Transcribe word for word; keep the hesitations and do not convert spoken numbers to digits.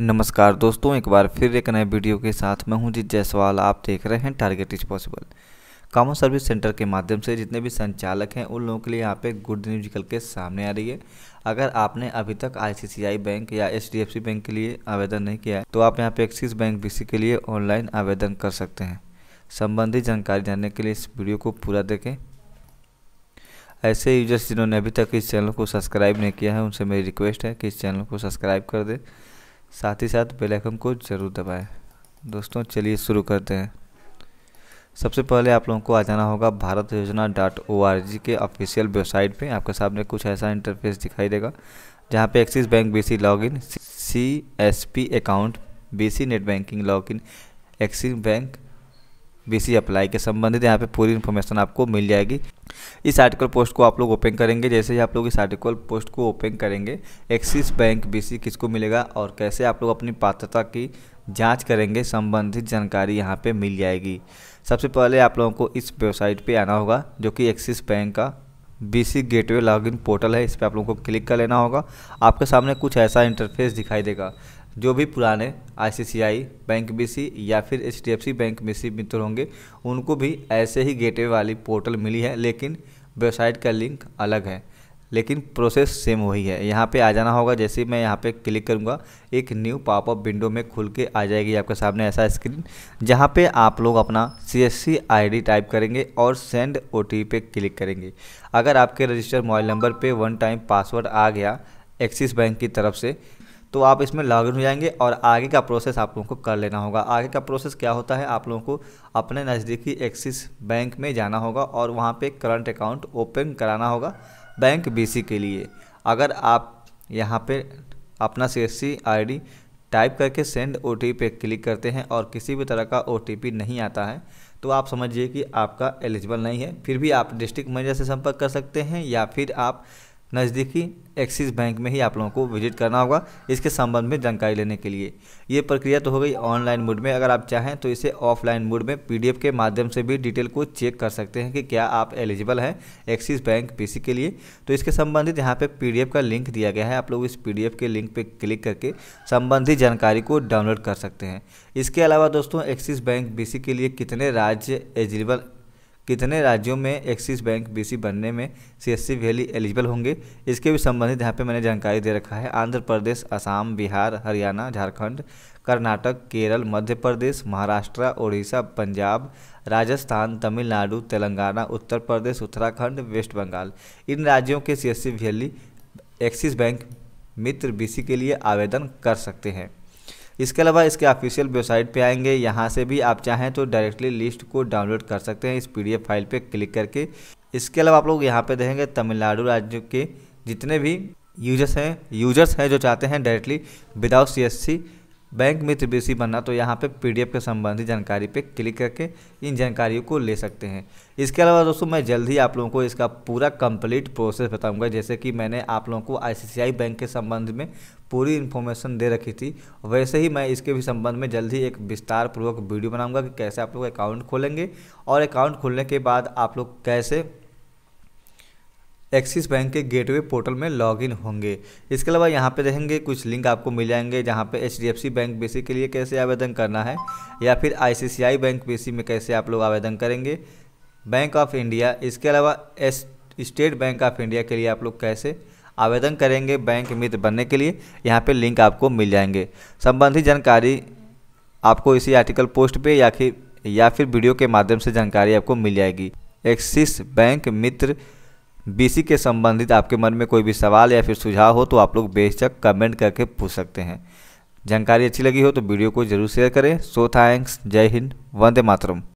नमस्कार दोस्तों, एक बार फिर एक नए वीडियो के साथ मैं हूं जी जायसवाल। आप देख रहे हैं target is possible. Common service centre के माध्यम से जितने भी संचालक हैं उन लोगों के लिए यहाँ पे गुड न्यूज निकल के सामने आ रही है। अगर आपने अभी तक आईसीआईसीआई बैंक या एचडीएफसी बैंक के लिए आवेदन नहीं किया है तो आप यहाँ पे एक्सिस बैंक बीसी के लिए ऑनलाइन आवेदन कर सकते हैं। संबंधित जानकारी जानने के लिए इस वीडियो को पूरा देखें। ऐसे यूजर्स जिन्होंने अभी तक इस चैनल को सब्सक्राइब नहीं किया है उनसे मेरी रिक्वेस्ट है कि इस चैनल को सब्सक्राइब कर दें, साथ ही साथ बेल आइकन को ज़रूर दबाएं। दोस्तों चलिए शुरू करते हैं। सबसे पहले आप लोगों को आ जाना होगा भारत योजना डॉट ओ आर जी के ऑफिशियल वेबसाइट पे। आपके सामने कुछ ऐसा इंटरफेस दिखाई देगा जहाँ पे Axis bank BC login, C S P account, BC net banking login, Axis bank BC apply के संबंधित यहाँ पे पूरी इन्फॉर्मेशन आपको मिल जाएगी। इस आर्टिकल पोस्ट को आप लोग ओपन करेंगे। जैसे ही आप लोग इस आर्टिकल पोस्ट को ओपन करेंगे, एक्सिस बैंक बीसी किसको मिलेगा और कैसे आप लोग अपनी पात्रता की जांच करेंगे, संबंधित जानकारी यहाँ पे मिल जाएगी। सबसे पहले आप लोगों को इस वेबसाइट पे आना होगा जो कि एक्सिस बैंक का बीसी गेटवे लॉगिन पोर्टल है। इस पर आप लोगों को क्लिक कर लेना होगा। आपके सामने कुछ ऐसा इंटरफेस दिखाई देगा। जो भी पुराने आईसीआईसीआई बैंक बीसी या फिर एचडीएफसी बैंक बीसी मित्र होंगे उनको भी ऐसे ही गेटवे वाली पोर्टल मिली है, लेकिन वेबसाइट का लिंक अलग है, लेकिन प्रोसेस सेम वही है। यहाँ पे आ जाना होगा। जैसे मैं यहाँ पे क्लिक करूँगा एक न्यू पॉपअप विंडो में खुल के आ जाएगी आपके सामने ऐसा स्क्रीन, जहाँ पे आप लोग अपना सीएससी आईडी टाइप करेंगे और सेंड ओटीपी पे क्लिक करेंगे। अगर आपके रजिस्टर्ड मोबाइल नंबर पे वन टाइम पासवर्ड आ गया एक्सिस बैंक की तरफ से तो आप इसमें लॉगिन हो जाएंगे और आगे का प्रोसेस आप लोगों को कर लेना होगा। आगे का प्रोसेस क्या होता है, आप लोगों को अपने नज़दीकी एक्सिस बैंक में जाना होगा और वहाँ पे करंट अकाउंट ओपन कराना होगा बैंक बीसी के लिए। अगर आप यहाँ पे अपना सीएससी आईडी टाइप करके सेंड ओटीपी पे क्लिक करते हैं और किसी भी तरह का ओटीपी नहीं आता है तो आप समझिए कि आपका एलिजिबल नहीं है। फिर भी आप डिस्ट्रिक्ट मैनेजर से संपर्क कर सकते हैं या फिर आप नज़दीकी एक्सिस बैंक में ही आप लोगों को विजिट करना होगा इसके संबंध में जानकारी लेने के लिए। ये प्रक्रिया तो हो गई ऑनलाइन मोड में। अगर आप चाहें तो इसे ऑफलाइन मोड में पीडीएफ के माध्यम से भी डिटेल को चेक कर सकते हैं कि क्या आप एलिजिबल हैं एक्सिस बैंक बीसी के लिए। तो इसके संबंधित यहाँ पे पीडीएफ का लिंक दिया गया है। आप लोग इस पीडीएफ के लिंक पर क्लिक करके संबंधित जानकारी को डाउनलोड कर सकते हैं। इसके अलावा दोस्तों एक्सिस बैंक बीसी के लिए कितने राज्य एलिजिबल कितने राज्यों में एक्सिस बैंक बीसी बनने में सीएससी वैली एलिजिबल होंगे इसके भी संबंधित यहाँ पे मैंने जानकारी दे रखा है। आंध्र प्रदेश, असम, बिहार, हरियाणा, झारखंड, कर्नाटक, केरल, मध्य प्रदेश, महाराष्ट्र, उड़ीसा, पंजाब, राजस्थान, तमिलनाडु, तेलंगाना, उत्तर प्रदेश, उत्तराखंड, वेस्ट बंगाल, इन राज्यों के सीएससी वैली एक्सिस बैंक मित्र बीसी के लिए आवेदन कर सकते हैं। इसके अलावा इसके ऑफिशियल वेबसाइट पे आएंगे। यहाँ से भी आप चाहें तो डायरेक्टली लिस्ट को डाउनलोड कर सकते हैं इस पीडीएफ फाइल पे क्लिक करके। इसके अलावा आप लोग यहाँ पे देखेंगे तमिलनाडु राज्य के जितने भी यूजर्स हैं यूजर्स हैं जो चाहते हैं डायरेक्टली विदाउट सीएससी बैंक मित्र बीसी बनना तो यहाँ पे पीडीएफ के संबंधी जानकारी पे क्लिक करके इन जानकारियों को ले सकते हैं। इसके अलावा दोस्तों मैं जल्द ही आप लोगों को इसका पूरा कंप्लीट प्रोसेस बताऊंगा। जैसे कि मैंने आप लोगों को आईसीआईसीआई बैंक के संबंध में पूरी इन्फॉर्मेशन दे रखी थी, वैसे ही मैं इसके भी संबंध में जल्द ही एक विस्तारपूर्वक वीडियो बनाऊँगा कि कैसे आप लोग अकाउंट खोलेंगे और अकाउंट खोलने के बाद आप लोग कैसे एक्सिस बैंक के गेटवे पोर्टल में लॉगिन होंगे। इसके अलावा यहाँ पे देखेंगे कुछ लिंक आपको मिल जाएंगे जहाँ पे एचडीएफसी बैंक बीसी के लिए कैसे आवेदन करना है या फिर आईसीआईसीआई बैंक बीसी में कैसे आप लोग आवेदन करेंगे, बैंक ऑफ इंडिया, इसके अलावा स्टेट बैंक ऑफ इंडिया के लिए आप लोग कैसे आवेदन करेंगे बैंक मित्र बनने के लिए, यहाँ पर लिंक आपको मिल जाएंगे। संबंधित जानकारी आपको इसी आर्टिकल पोस्ट पर या फिर या फिर वीडियो के माध्यम से जानकारी आपको मिल जाएगी। एक्सिस बैंक मित्र बीसी के संबंधित आपके मन में कोई भी सवाल या फिर सुझाव हो तो आप लोग बेशक कमेंट करके पूछ सकते हैं। जानकारी अच्छी लगी हो तो वीडियो को जरूर शेयर करें। सो थैंक्स, जय हिंद, वंदे मातरम।